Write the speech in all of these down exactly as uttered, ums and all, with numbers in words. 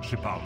Shepard.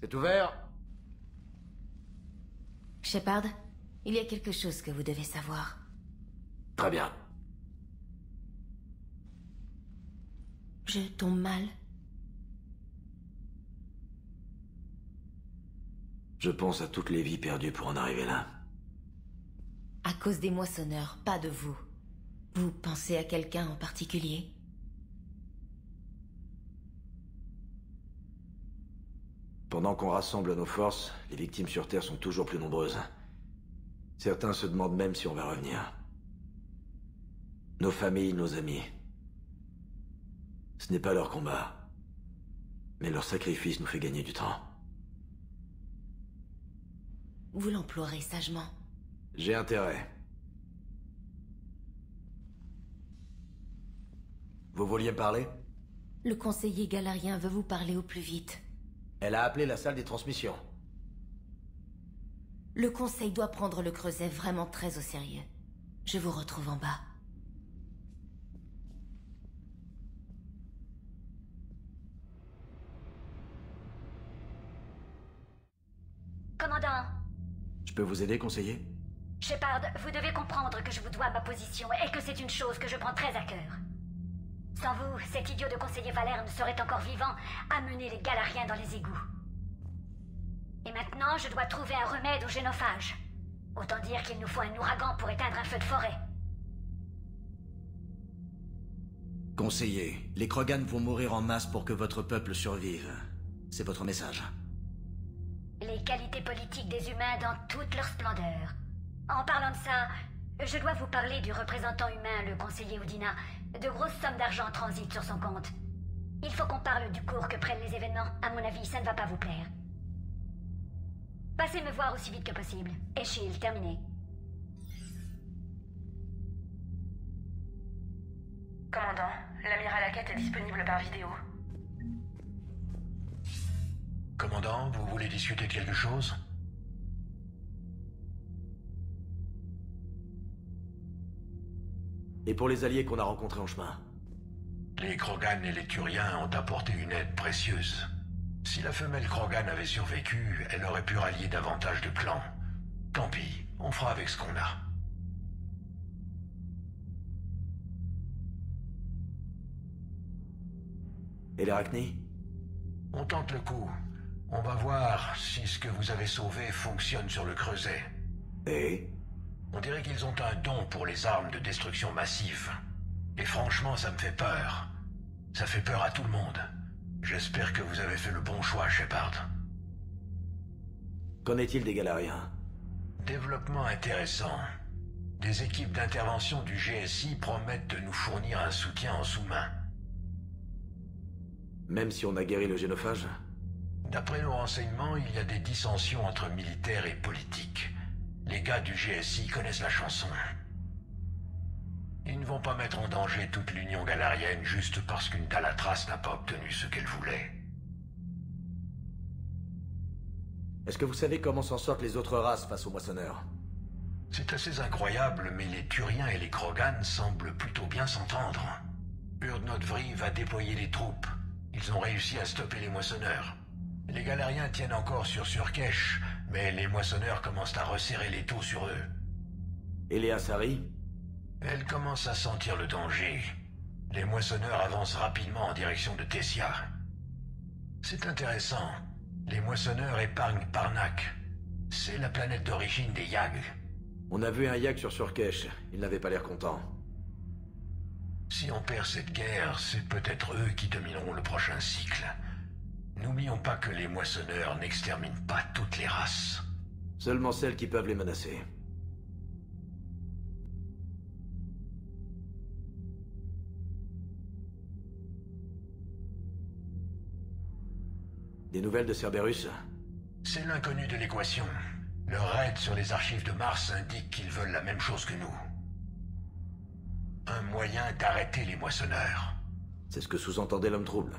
C'est ouvert. Shepard, il y a quelque chose que vous devez savoir. Très bien. Je tombe mal. Je pense à toutes les vies perdues pour en arriver là. À cause des moissonneurs, pas de vous. Vous pensez à quelqu'un en particulier ? Pendant qu'on rassemble nos forces, les victimes sur Terre sont toujours plus nombreuses. Certains se demandent même si on va revenir. Nos familles, nos amis. Ce n'est pas leur combat, mais leur sacrifice nous fait gagner du temps. Vous l'emploierez sagement. J'ai intérêt. Vous vouliez parler? Le conseiller galarien veut vous parler au plus vite. Elle a appelé la salle des transmissions. Le conseil doit prendre le creuset vraiment très au sérieux. Je vous retrouve en bas. Commandant. Je peux vous aider, conseiller? Shepard, vous devez comprendre que je vous dois ma position et que c'est une chose que je prends très à cœur. Sans vous, cet idiot de conseiller Valère ne serait encore vivant à mener les galariens dans les égouts. Et maintenant, je dois trouver un remède au génophage. Autant dire qu'il nous faut un ouragan pour éteindre un feu de forêt. Conseiller, les Krogan vont mourir en masse pour que votre peuple survive. C'est votre message. Les qualités politiques des humains dans toute leur splendeur. En parlant de ça, je dois vous parler du représentant humain, le conseiller Udina. De grosses sommes d'argent transitent sur son compte. Il faut qu'on parle du cours que prennent les événements. À mon avis, ça ne va pas vous plaire. Passez me voir aussi vite que possible. Echil, terminé. Commandant, l'amiral Hackett est disponible par vidéo. Commandant, vous voulez discuter quelque chose ? Et pour les alliés qu'on a rencontrés en chemin. Les Krogan et les Turiens ont apporté une aide précieuse. Si la femelle Krogan avait survécu, elle aurait pu rallier davantage de clans. Tant pis, on fera avec ce qu'on a. Et les Arachnis? On tente le coup. On va voir si ce que vous avez sauvé fonctionne sur le creuset. Et ? On dirait qu'ils ont un don pour les armes de destruction massive. Et franchement, ça me fait peur. Ça fait peur à tout le monde. J'espère que vous avez fait le bon choix, Shepard. Qu'en est-il des Galariens? Développement intéressant. Des équipes d'intervention du G S I promettent de nous fournir un soutien en sous-main. Même si on a guéri le génophage? D'après nos renseignements, il y a des dissensions entre militaires et politiques. Les gars du G S I connaissent la chanson. Ils ne vont pas mettre en danger toute l'Union Galarienne juste parce qu'une Talatras n'a pas obtenu ce qu'elle voulait. Est-ce que vous savez comment s'en sortent les autres races face aux moissonneurs? C'est assez incroyable, mais les Turiens et les Krogan semblent plutôt bien s'entendre. Urdnot va déployer les troupes. Ils ont réussi à stopper les moissonneurs. Les Galariens tiennent encore sur Surkesh, mais les moissonneurs commencent à resserrer les taux sur eux. Et les Asari? Elles commencent à sentir le danger. Les moissonneurs avancent rapidement en direction de Tessia. C'est intéressant. Les moissonneurs épargnent Parnak. C'est la planète d'origine des Yags. On a vu un Yag sur Surkesh. Il n'avait pas l'air content. Si on perd cette guerre, c'est peut-être eux qui domineront le prochain cycle. N'oublions pas que les moissonneurs n'exterminent pas toutes les races. Seulement celles qui peuvent les menacer. Des nouvelles de Cerberus? C'est l'inconnu de l'équation. Leur raid sur les archives de Mars indique qu'ils veulent la même chose que nous. Un moyen d'arrêter les moissonneurs. C'est ce que sous-entendait l'homme trouble.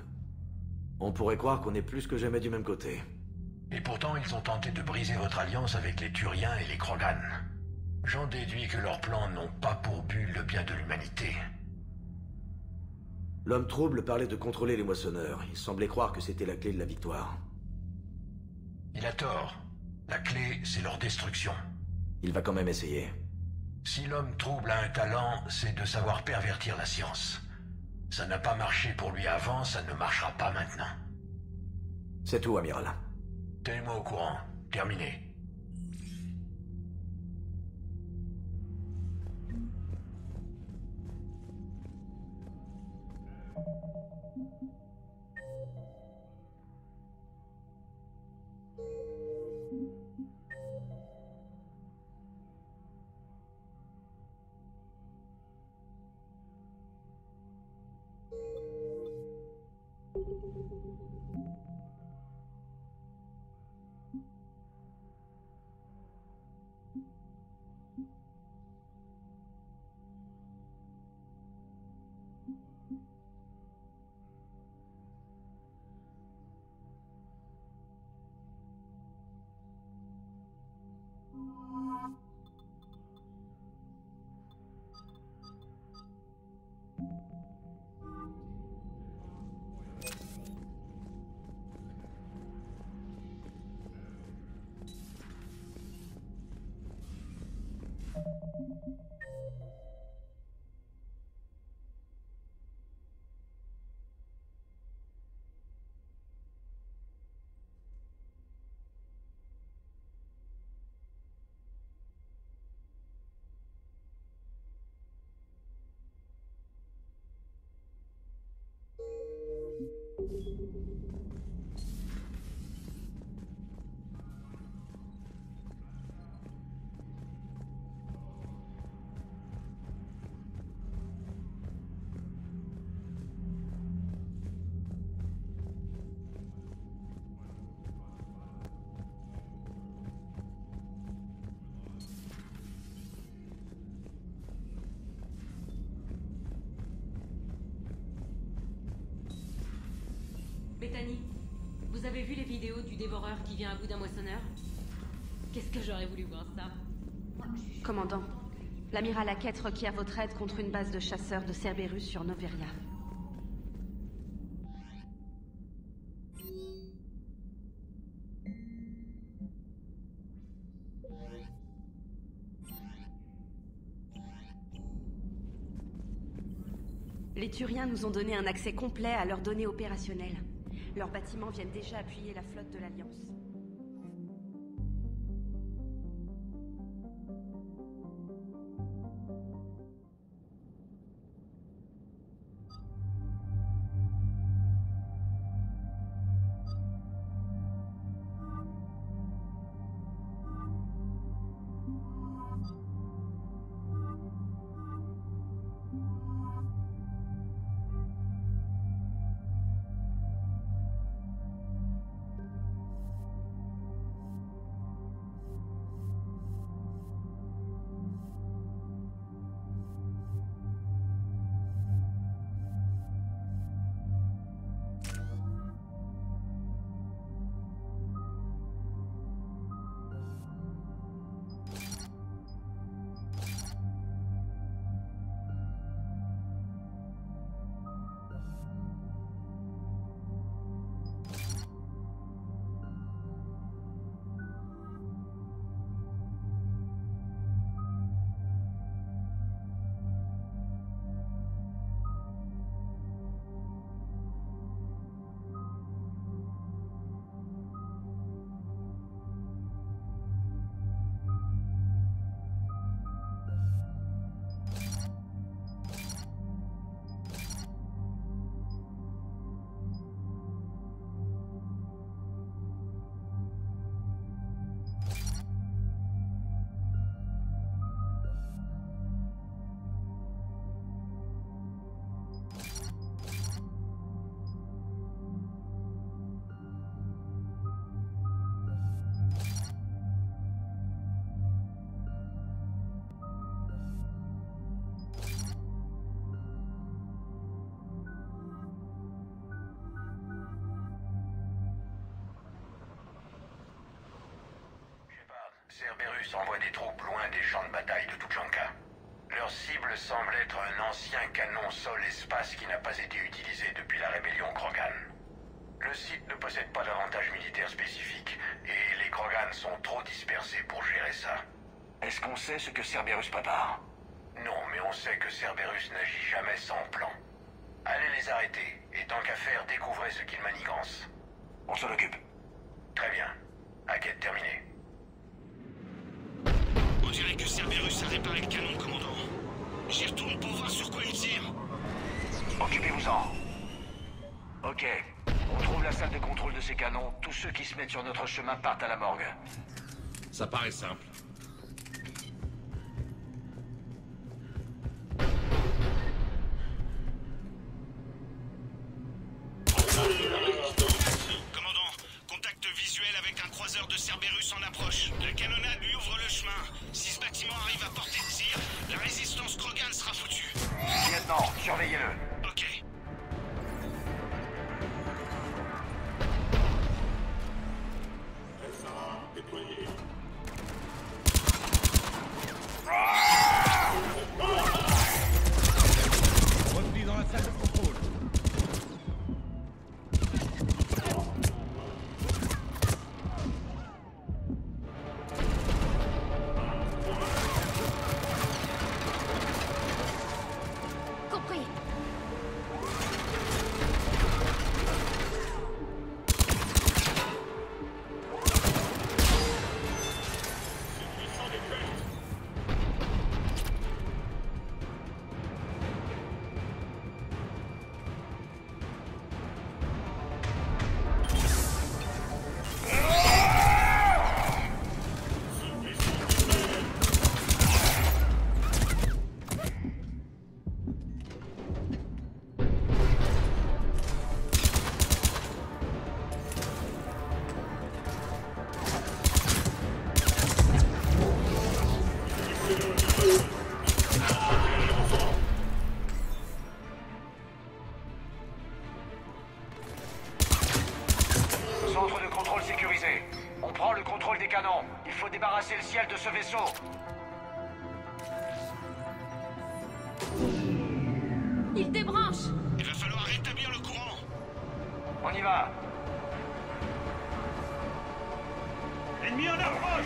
On pourrait croire qu'on est plus que jamais du même côté. Et pourtant, ils ont tenté de briser votre alliance avec les Turiens et les Krogan. J'en déduis que leurs plans n'ont pas pour but le bien de l'humanité. L'homme trouble parlait de contrôler les moissonneurs. Il semblait croire que c'était la clé de la victoire. Il a tort. La clé, c'est leur destruction. Il va quand même essayer. Si l'homme trouble a un talent, c'est de savoir pervertir la science. Ça n'a pas marché pour lui avant, ça ne marchera pas maintenant. C'est tout, amiral. Tenez-moi au courant. Terminé. Bethany, vous avez vu les vidéos du dévoreur qui vient à bout d'un moissonneur? Qu'est-ce que j'aurais voulu voir ça? Commandant, l'amiral Hackett requiert votre aide contre une base de chasseurs de Cerberus sur Noveria. Les Turiens nous ont donné un accès complet à leurs données opérationnelles. Leurs bâtiments viennent déjà appuyer la flotte de l'Alliance. Cerberus envoie des troupes loin des champs de bataille de Touchanka. Leur cible semble être un ancien canon sol-espace qui n'a pas été utilisé depuis la rébellion Krogan. Le site ne possède pas d'avantages militaires spécifiques, et les Krogan sont trop dispersés pour gérer ça. Est-ce qu'on sait ce que Cerberus prépare? Non, mais on sait que Cerberus n'agit jamais sans plan. Allez les arrêter, et tant qu'à faire, découvrez ce qu'ils manigancent. On s'en occupe. Très bien. Enquête terminée. On dirait que Cerberus a réparé le canon, commandant. J'y retourne pour voir sur quoi il tire. Occupez-vous-en. Ok. On trouve la salle de contrôle de ces canons. Tous ceux qui se mettent sur notre chemin partent à la morgue. Ça paraît simple. Vite, débranche! Il va falloir rétablir le courant! On y va! Ennemi en approche!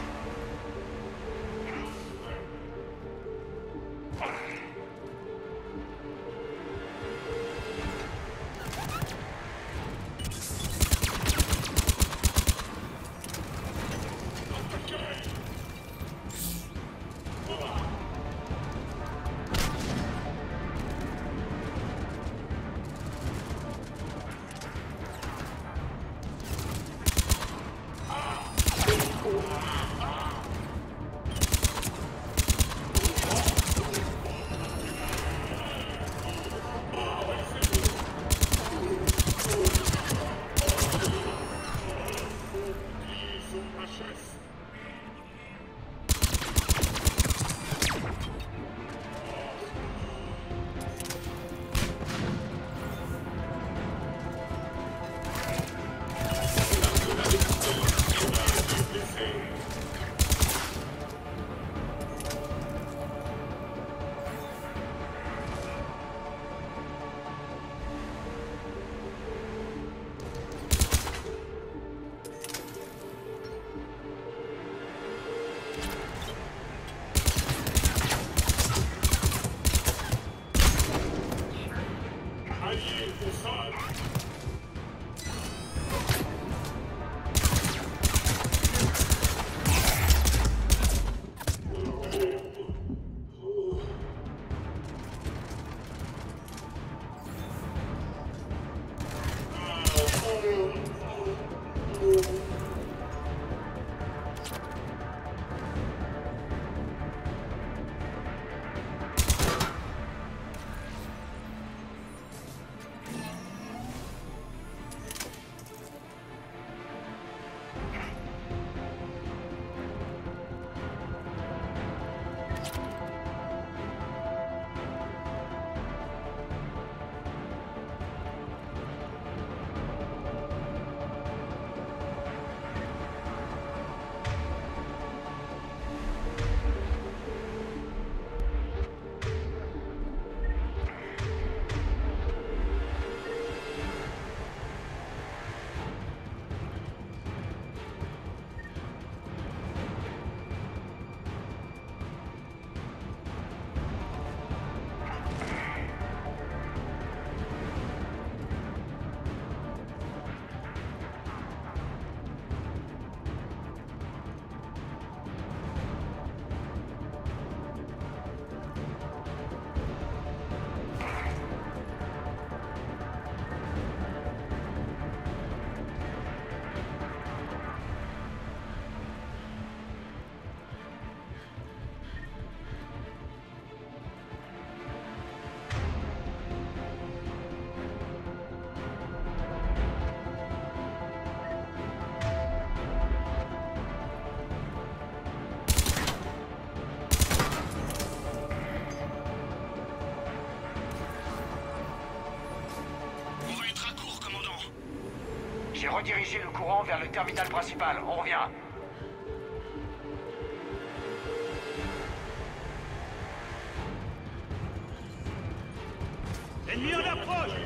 J'ai redirigé le courant vers le terminal principal. On revient. Ennemi en approche!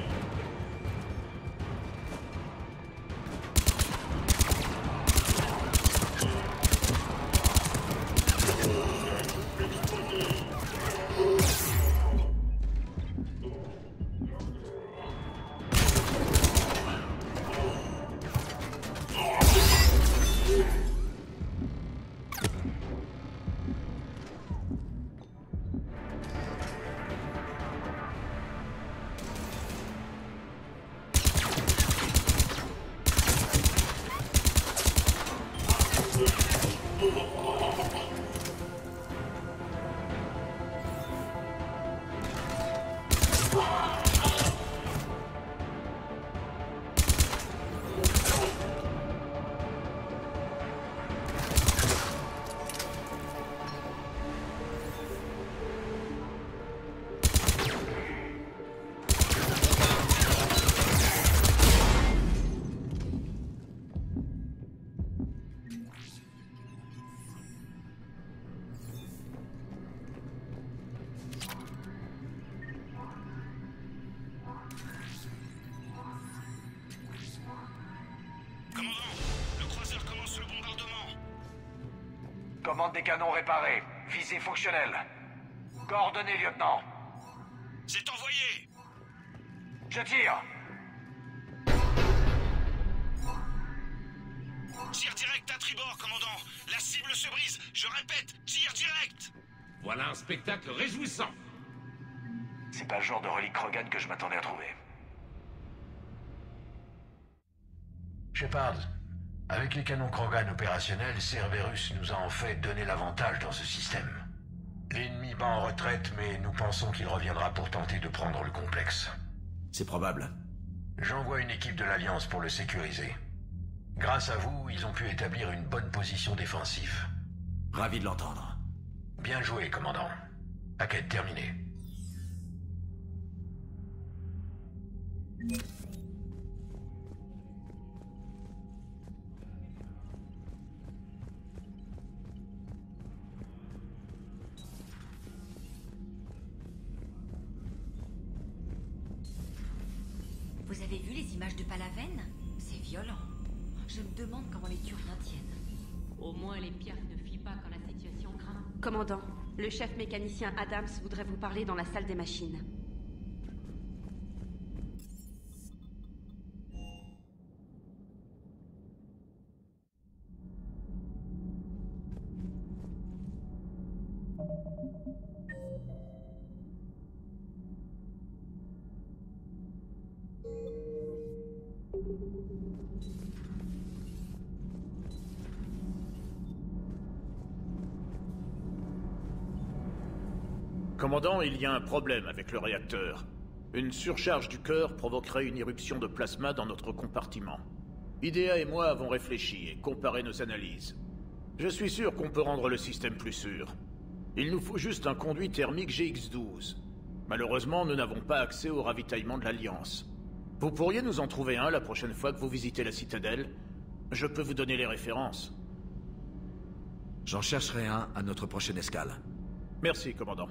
Commande des canons réparés. Visée fonctionnelle. Coordonnées, lieutenant. C'est envoyé. Je tire. Tire direct à tribord, commandant. La cible se brise. Je répète, tire direct. Voilà un spectacle réjouissant. C'est pas le genre de relique Krogan que je m'attendais à trouver. Shepard, avec les canons Krogan opérationnels, Cerberus nous a en fait donné l'avantage dans ce système. L'ennemi bat en retraite, mais nous pensons qu'il reviendra pour tenter de prendre le complexe. C'est probable. J'envoie une équipe de l'Alliance pour le sécuriser. Grâce à vous, ils ont pu établir une bonne position défensive. Ravi de l'entendre. Bien joué, commandant. Hackett terminé. Vous avez vu les images de Palavenne? C'est violent. Je me demande comment les Turiens tiennent. Au moins les pierres ne fuient pas quand la situation craint. Commandant, le chef mécanicien Adams voudrait vous parler dans la salle des machines. Commandant, il y a un problème avec le réacteur. Une surcharge du cœur provoquerait une éruption de plasma dans notre compartiment. Idea et moi avons réfléchi et comparé nos analyses. Je suis sûr qu'on peut rendre le système plus sûr. Il nous faut juste un conduit thermique G X douze. Malheureusement, nous n'avons pas accès au ravitaillement de l'Alliance. Vous pourriez nous en trouver un la prochaine fois que vous visitez la Citadelle? Je peux vous donner les références. J'en chercherai un à notre prochaine escale. Merci, commandant.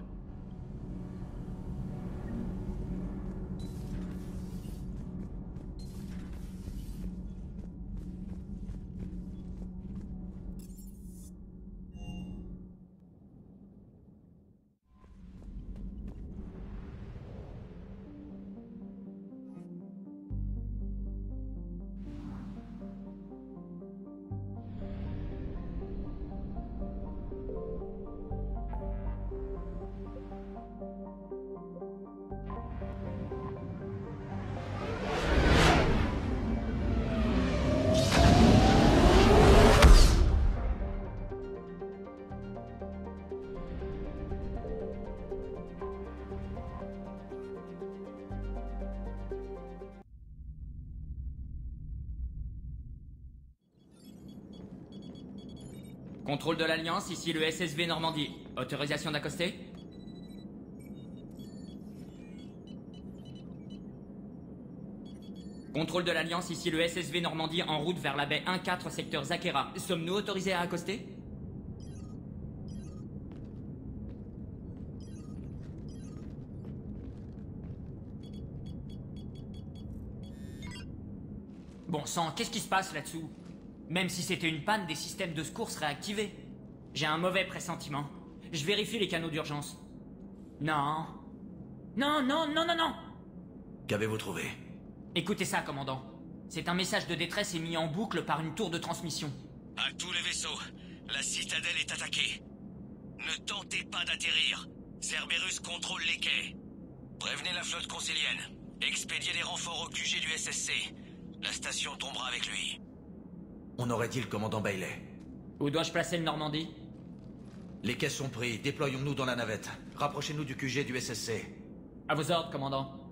Contrôle de l'Alliance, ici le S S V Normandie. Autorisation d'accoster? Contrôle de l'Alliance, ici le S S V Normandie en route vers la baie quatorze secteur Zakera. Sommes-nous autorisés à accoster? Bon sang, qu'est-ce qui se passe là-dessous? Même si c'était une panne, des systèmes de secours seraient activés. J'ai un mauvais pressentiment. Je vérifie les canaux d'urgence. Non. Non, non, non, non, non. Qu'avez-vous trouvé? Écoutez ça, commandant. C'est un message de détresse émis en boucle par une tour de transmission. À tous les vaisseaux, la Citadelle est attaquée. Ne tentez pas d'atterrir. Cerberus contrôle les quais. Prévenez la flotte concilienne. Expédiez les renforts au Q G du S S C. La station tombera avec lui. On aurait dit le commandant Bailey. Où dois-je placer le Normandie? Les caisses sont prises, déployons-nous dans la navette. Rapprochez-nous du Q G du S S C. À vos ordres, commandant.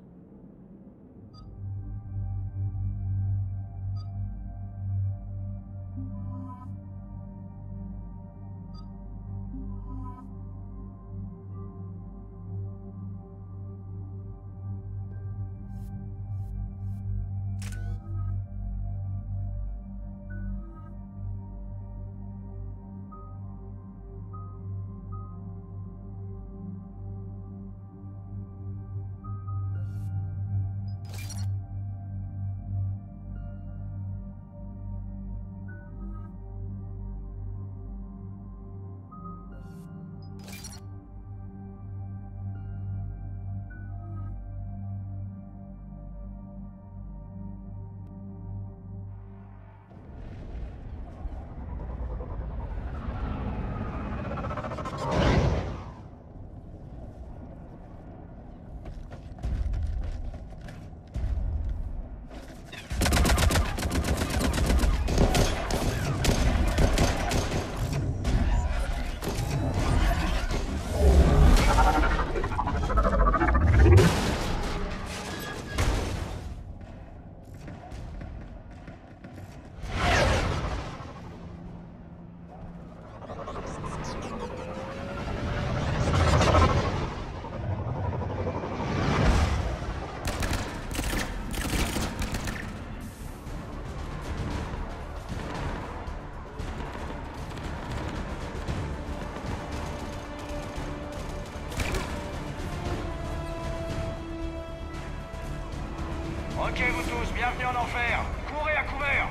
Ok, vous tous, bienvenue en enfer. Courez à couvert.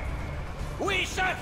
Oui, chef.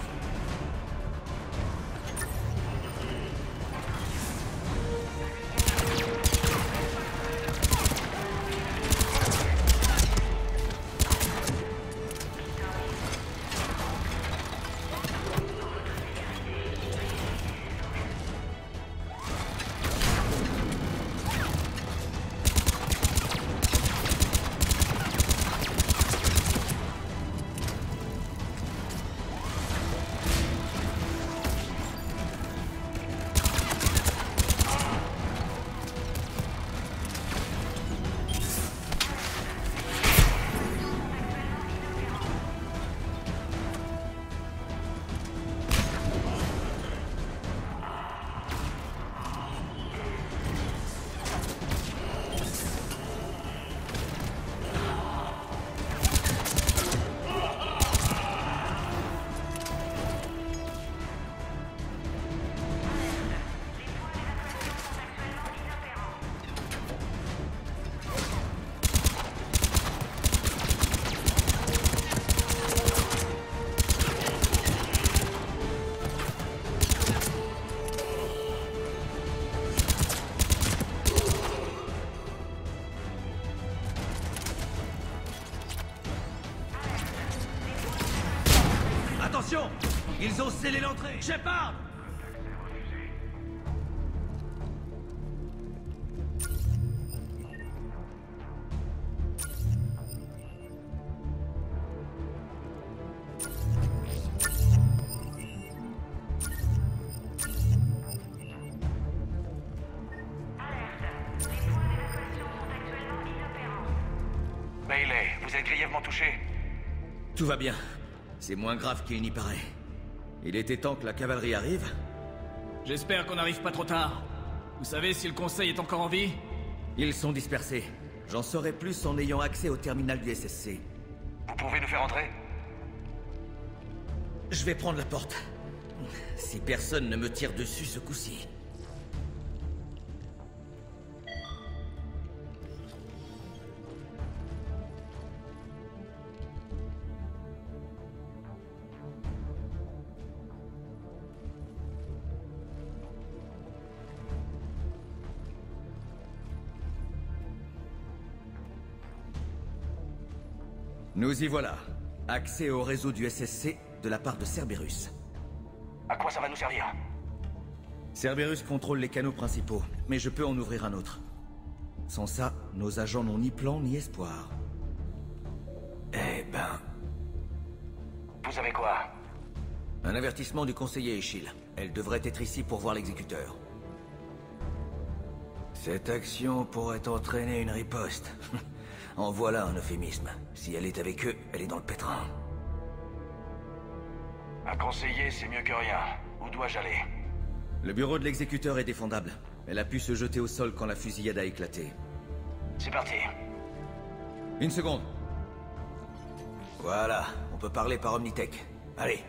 Ils ont scellé l'entrée. Shepard! Alerte. Les points d'évacuation sont actuellement inopérants. Bailey, vous êtes grièvement touché. Tout va bien. C'est moins grave qu'il n'y paraît. Il était temps que la cavalerie arrive. J'espère qu'on n'arrive pas trop tard. Vous savez si le Conseil est encore en vie? Ils sont dispersés. J'en saurai plus en ayant accès au terminal du S S C. Vous pouvez nous faire entrer? Je vais prendre la porte. Si personne ne me tire dessus ce coup-ci. Nous y voilà. Accès au réseau du S S C de la part de Cerberus. À quoi ça va nous servir? Cerberus contrôle les canaux principaux, mais je peux en ouvrir un autre. Sans ça, nos agents n'ont ni plan ni espoir. Eh ben... Vous avez quoi? Un avertissement du conseiller Echil. Elle devrait être ici pour voir l'exécuteur. Cette action pourrait entraîner une riposte. En voilà un euphémisme. Si elle est avec eux, elle est dans le pétrin. Un conseiller, c'est mieux que rien. Où dois-je aller? Le bureau de l'exécuteur est défendable. Elle a pu se jeter au sol quand la fusillade a éclaté. C'est parti. Une seconde. Voilà, on peut parler par Omnitech. Allez.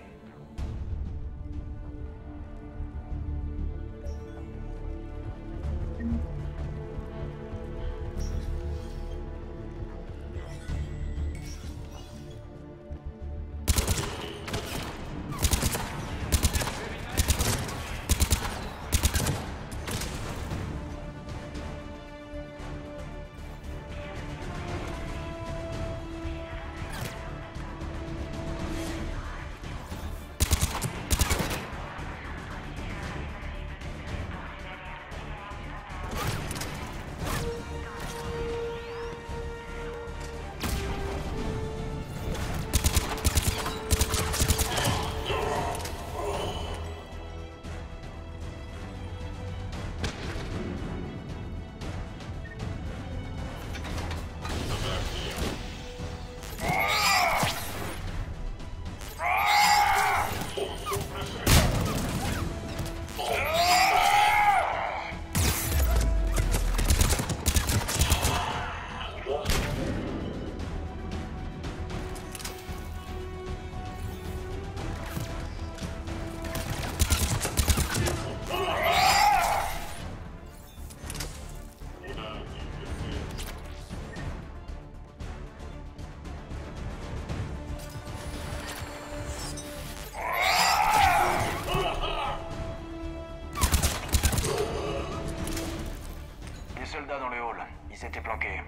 soldats dans le hall. Ils s'étaient planqués.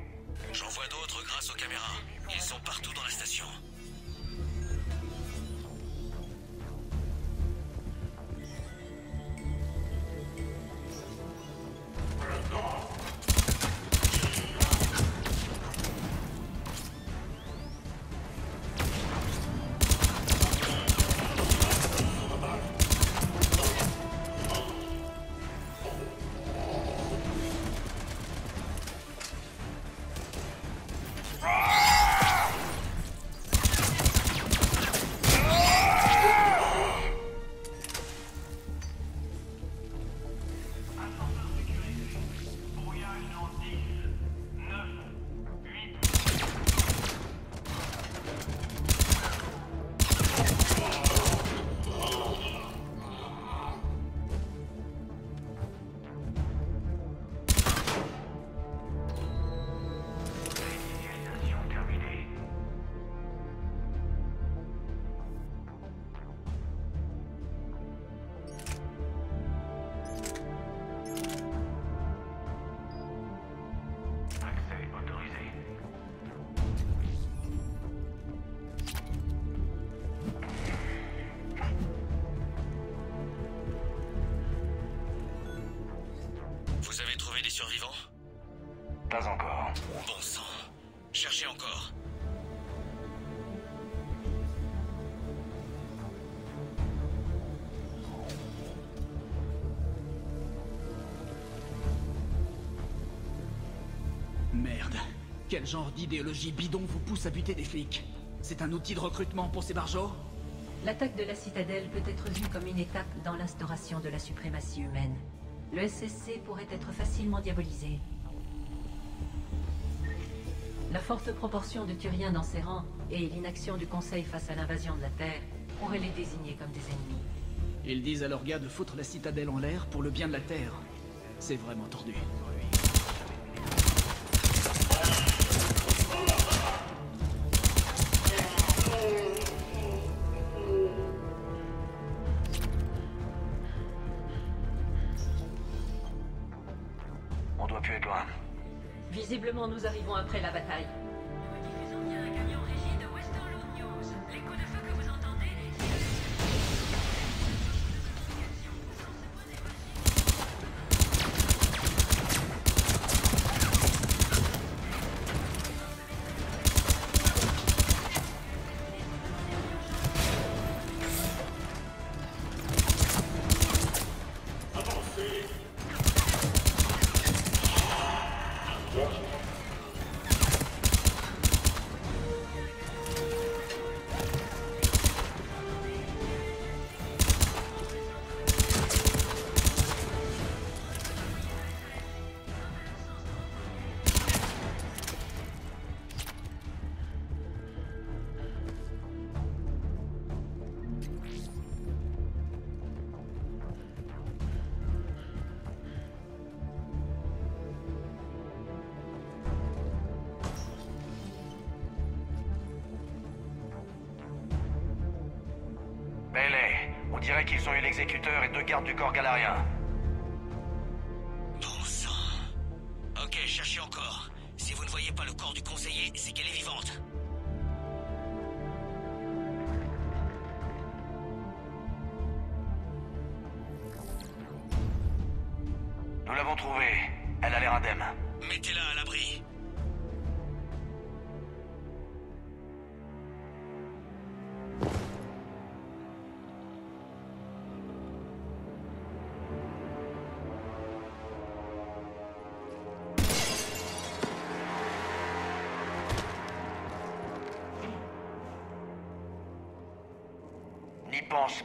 J'en vois d'autres grâce aux caméras. Ils sont partout dans la station. Survivants ? Pas encore. Bon sang. Cherchez encore. Merde. Quel genre d'idéologie bidon vous pousse à buter des flics ? C'est un outil de recrutement pour ces barjots ? L'attaque de la citadelle peut être vue comme une étape dans l'instauration de la suprématie humaine. Le S S C pourrait être facilement diabolisé. La forte proportion de Turiens dans ses rangs et l'inaction du Conseil face à l'invasion de la Terre pourraient les désigner comme des ennemis. Ils disent à leurs gars de foutre la citadelle en l'air pour le bien de la Terre. C'est vraiment tordu. Visiblement, nous arrivons après la bataille. Nous diffusons bien un camion régie de Western Load News. Les coups de feu que vous entendez, on dirait qu'ils ont eu l'exécuteur et deux gardes du corps galarien. Bon sang. Ok, cherchez encore. Si vous ne voyez pas le corps du conseiller, c'est qu'elle est vivante. Nous l'avons trouvée. Elle a l'air indemne. Mettez-la à l'abri.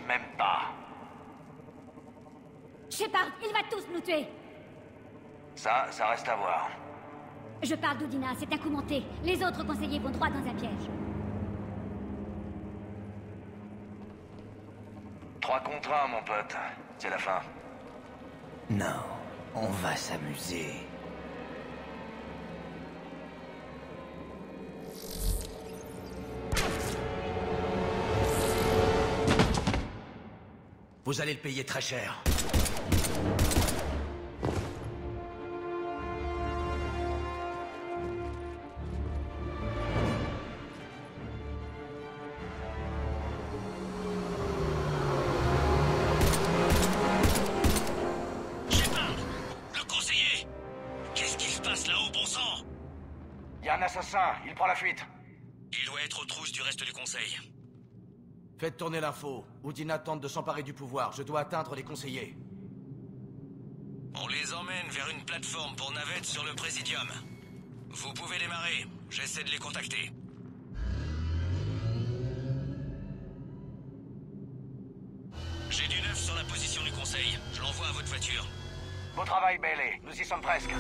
Même pas. Shepard, il va tous nous tuer. Ça, ça reste à voir. Je parle d'Udina, c'est un coup monté. Les autres conseillers vont droit dans un piège. Trois contre un, mon pote. C'est la fin. Non, on va s'amuser. Vous allez le payer très cher. bon sang! Il y a un assassin, il prend la fuite. Il doit être aux trousses du reste du conseil. Faites tourner l'info. Udina tente de s'emparer du pouvoir. Je dois atteindre les conseillers. On les emmène vers une plateforme pour navette sur le Présidium. Vous pouvez démarrer. J'essaie de les contacter. J'ai du neuf sur la position du conseil. Je l'envoie à votre voiture. Beau travail, Bailey. Nous y sommes presque.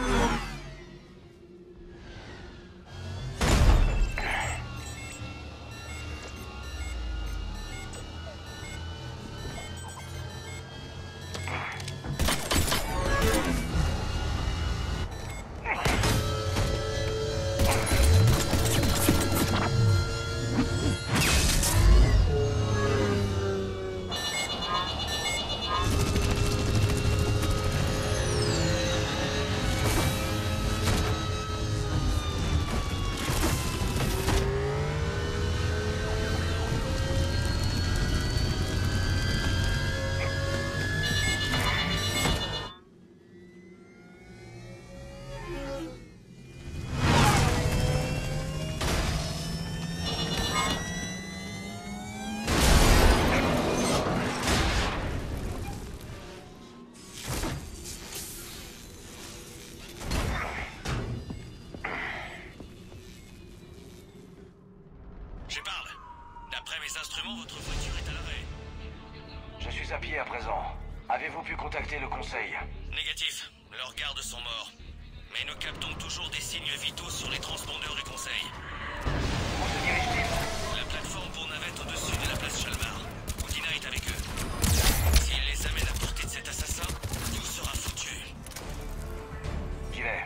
Négatif. Leurs gardes sont morts. Mais nous captons toujours des signes vitaux sur les transpondeurs du conseil. Où se dirige-t-il? La plateforme pour navette au-dessus de la place Chalmar. Udina est avec eux. S'il les amène à portée de cet assassin, tout sera foutu. J'y vais.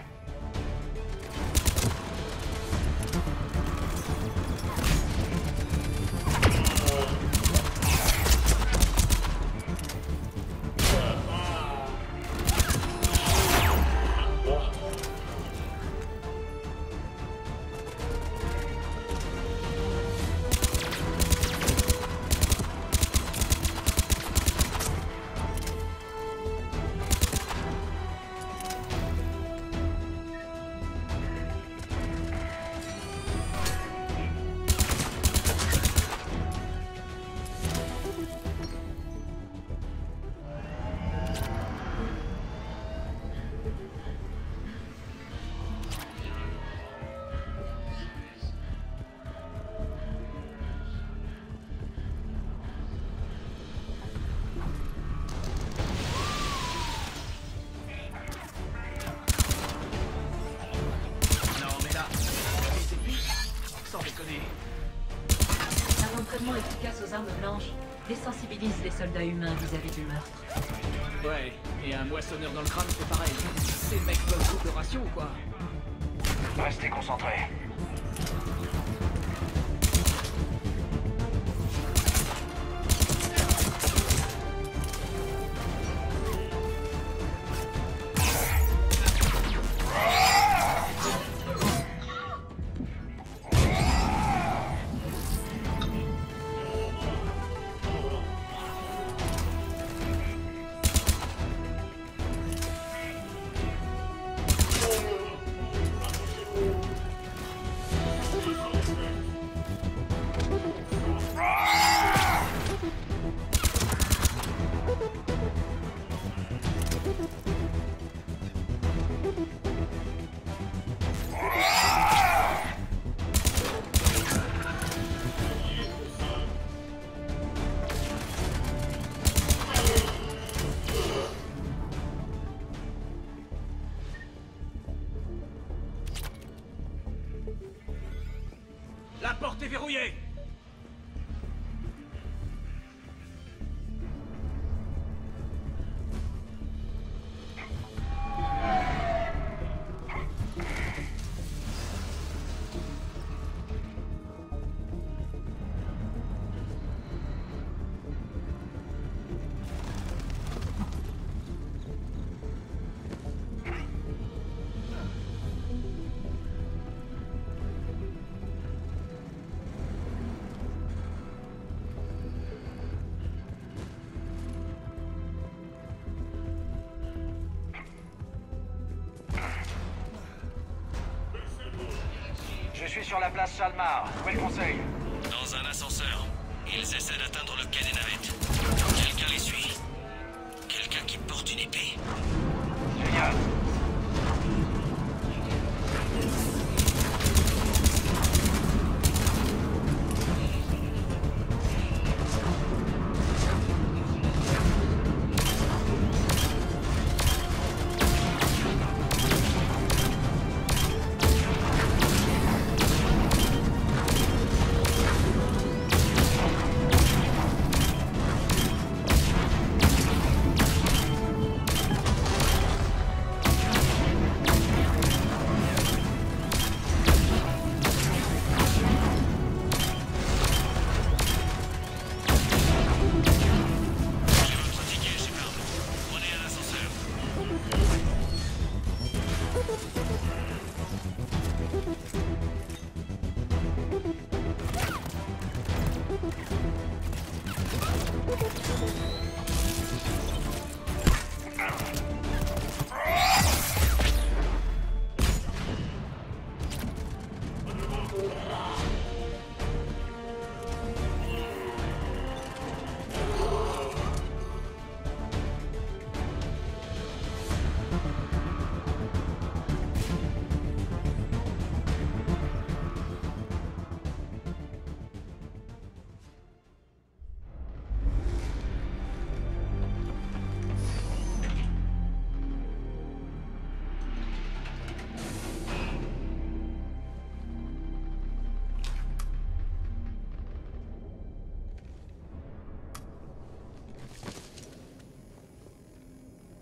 Désensibilise les soldats humains vis-à-vis du meurtre. Ouais, et un moissonneur dans le crâne, c'est pareil. Ces mecs peuvent couper le ratio ou quoi? Restez concentrés. suis sur la place Chalmar. Où est le conseil? Dans un ascenseur. Ils essaient d'atteindre le quai des navettes. Quelqu'un les suit. Quelqu'un qui porte une épée. Génial.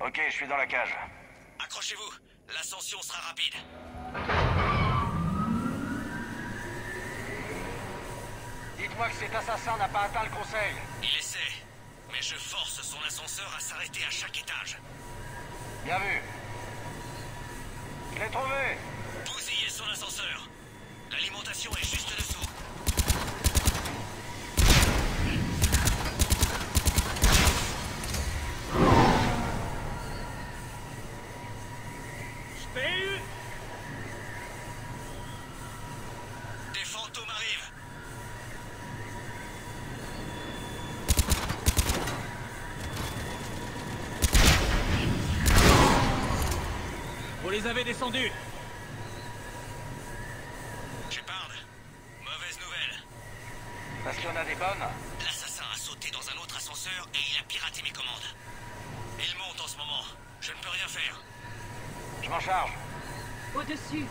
Ok, je suis dans la cage. Accrochez-vous, l'ascension sera rapide. Dites-moi que cet assassin n'a pas atteint le conseil. Il essaie, mais je force son ascenseur à s'arrêter à chaque étage. Bien vu. Je l'ai trouvé. Bousillez son ascenseur. L'alimentation est juste dessous. Vous avez descendu. Shepard, mauvaise nouvelle. Parce qu'il y en a des bonnes. L'assassin a sauté dans un autre ascenseur et il a piraté mes commandes. Il monte en ce moment. Je ne peux rien faire. Je m'en charge. Au-dessus.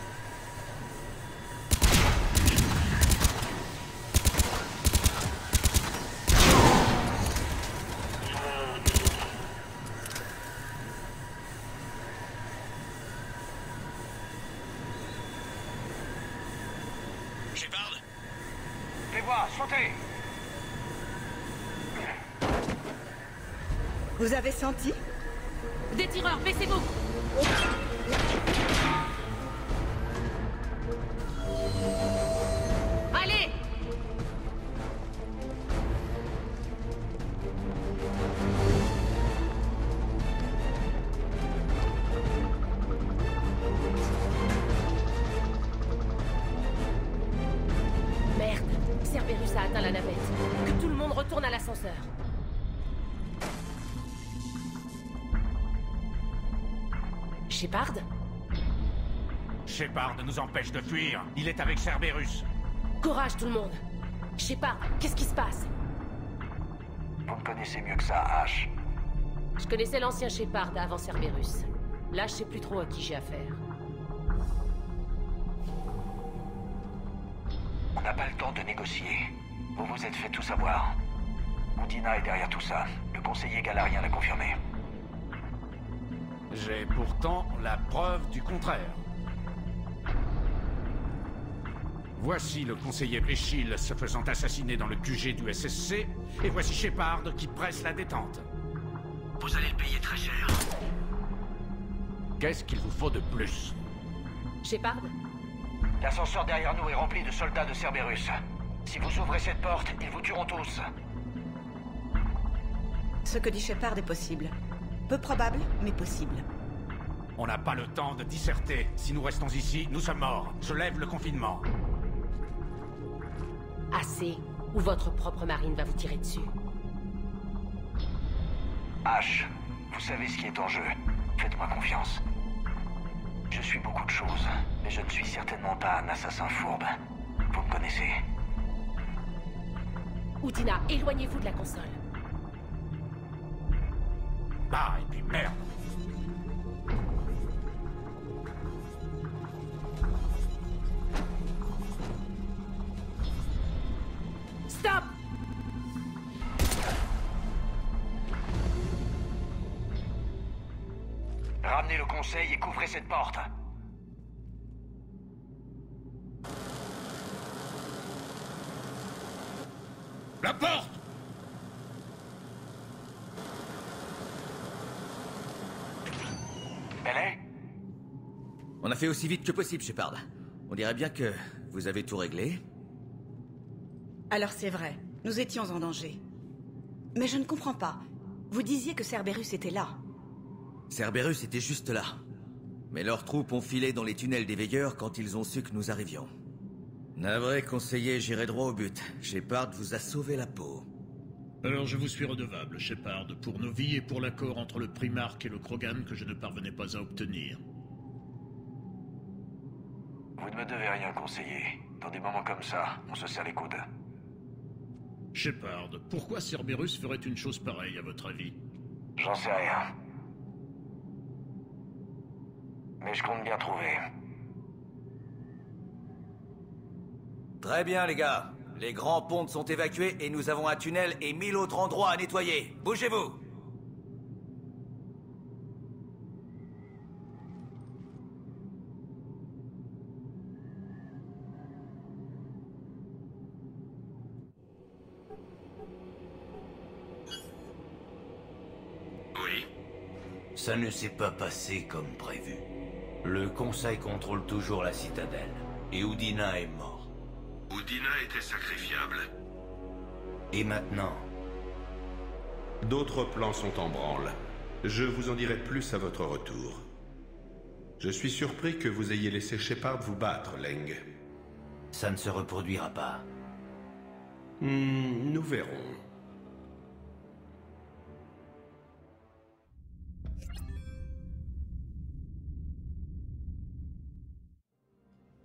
Vous avez senti? Des tireurs, baissez-vous! Allez! Merde, Cerberus a atteint la navette. Que tout le monde retourne à l'ascenseur. Shepard? Shepard nous empêche de fuir. Il est avec Cerberus. Courage tout le monde. Shepard, qu'est-ce qui se passe? Vous me connaissez mieux que ça, H. Je connaissais l'ancien Shepard avant Cerberus. Là, je sais plus trop à qui j'ai affaire. On n'a pas le temps de négocier. Vous vous êtes fait tout savoir. Udina est derrière tout ça. Le conseiller galarien l'a confirmé. J'ai pourtant la preuve du contraire. Voici le conseiller Echil se faisant assassiner dans le Q G du S S C, et voici Shepard qui presse la détente. Vous allez le payer très cher. Qu'est-ce qu'il vous faut de plus? Shepard? L'ascenseur derrière nous est rempli de soldats de Cerberus. Si vous ouvrez cette porte, ils vous tueront tous. Ce que dit Shepard est possible. Peu probable, mais possible. On n'a pas le temps de disserter. Si nous restons ici, nous sommes morts. Je lève le confinement. Assez, ou votre propre marine va vous tirer dessus. H, vous savez ce qui est en jeu. Faites-moi confiance. Je suis beaucoup de choses, mais je ne suis certainement pas un assassin fourbe. Vous me connaissez. Udina, éloignez-vous de la console. Ah, et puis merde. Stop! Ramenez le conseil et couvrez cette porte. La porte! Bailey? On a fait aussi vite que possible, Shepard. On dirait bien que vous avez tout réglé. Alors c'est vrai, nous étions en danger. Mais je ne comprends pas. Vous disiez que Cerberus était là. Cerberus était juste là. Mais leurs troupes ont filé dans les tunnels des veilleurs quand ils ont su que nous arrivions. Navré, conseiller, j'irai droit au but. Shepard vous a sauvé la peau. Alors je vous suis redevable, Shepard, pour nos vies et pour l'accord entre le Primarch et le Krogan que je ne parvenais pas à obtenir. Vous ne me devez rien, conseiller. Dans des moments comme ça, on se serre les coudes. Shepard, pourquoi Cerberus ferait une chose pareille, à votre avis? J'en sais rien. Mais je compte bien trouver. Très bien, les gars. Les grands pontes sont évacués et nous avons un tunnel et mille autres endroits à nettoyer. Bougez-vous! Oui? Ça ne s'est pas passé comme prévu. Le Conseil contrôle toujours la citadelle. Et Udina est mort. Udina était sacrifiable. Et maintenant? D'autres plans sont en branle. Je vous en dirai plus à votre retour. Je suis surpris que vous ayez laissé Shepard vous battre, Leng. Ça ne se reproduira pas. Mmh, nous verrons.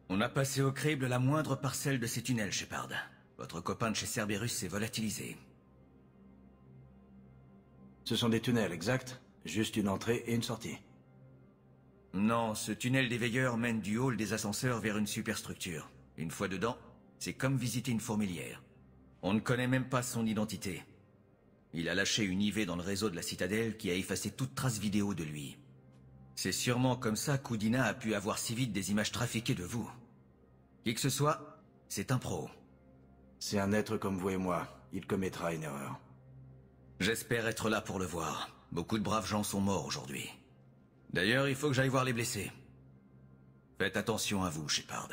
On a passé au crible la moindre parcelle de ces tunnels, Shepard. Votre copain de chez Cerberus s'est volatilisé. Ce sont des tunnels, exact? Juste une entrée et une sortie. Non, ce tunnel des veilleurs mène du hall des ascenseurs vers une superstructure. Une fois dedans, c'est comme visiter une fourmilière. On ne connaît même pas son identité. Il a lâché une I V dans le réseau de la citadelle qui a effacé toute trace vidéo de lui. C'est sûrement comme ça qu'Udina a pu avoir si vite des images trafiquées de vous. Qui que ce soit, c'est un pro. C'est un être comme vous et moi. Il commettra une erreur. J'espère être là pour le voir. Beaucoup de braves gens sont morts aujourd'hui. D'ailleurs, il faut que j'aille voir les blessés. Faites attention à vous, Shepard.